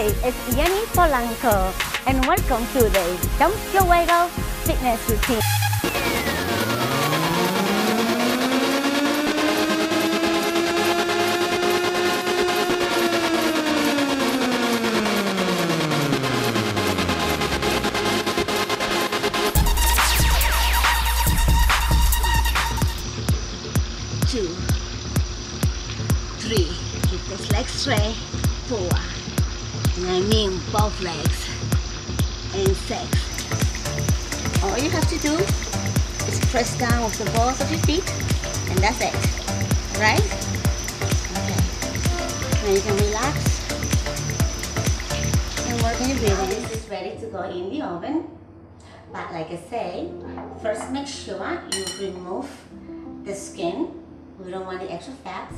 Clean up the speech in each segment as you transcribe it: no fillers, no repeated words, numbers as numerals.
Hi, it's Yenny Polanco, and welcome to the Jump The Weight Off Fitness Routine. Two, three, keep this leg straight, four, and I mean both legs, and six. All you have to do is press down with the balls of your feet, and that's it, right? Okay, now you can relax and work on your breathing. This is ready to go in the oven, but like I say, first make sure you remove the skin. We don't want the extra fat,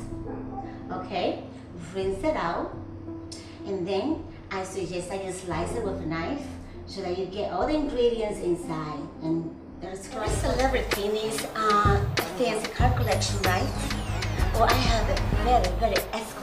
okay? Rinse it out, and then I suggest that you slice it with a knife so that you get all the ingredients inside. And there's a celebrity needs fancy car collection, right? Well, I have a very, very excellent